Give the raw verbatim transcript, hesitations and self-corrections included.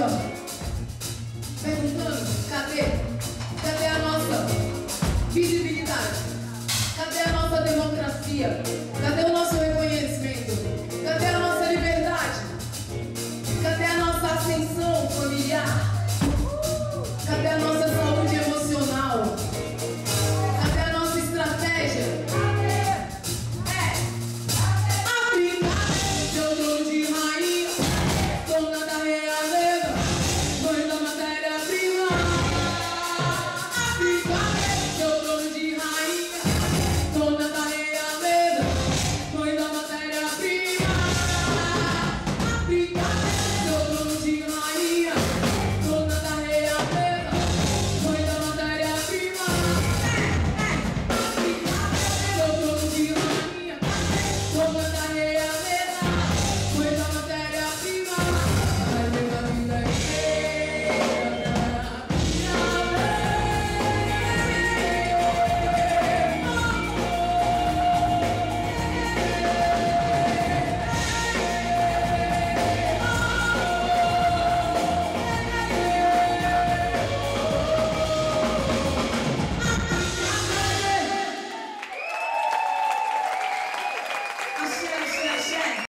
aqui, ó, perguntando, cadê? Cadê a nossa visibilidade? Cadê a nossa democracia?